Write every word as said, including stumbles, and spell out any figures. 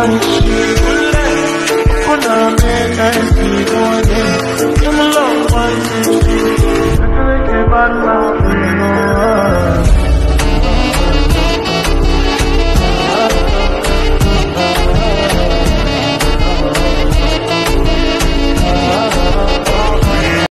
I'm gonna make us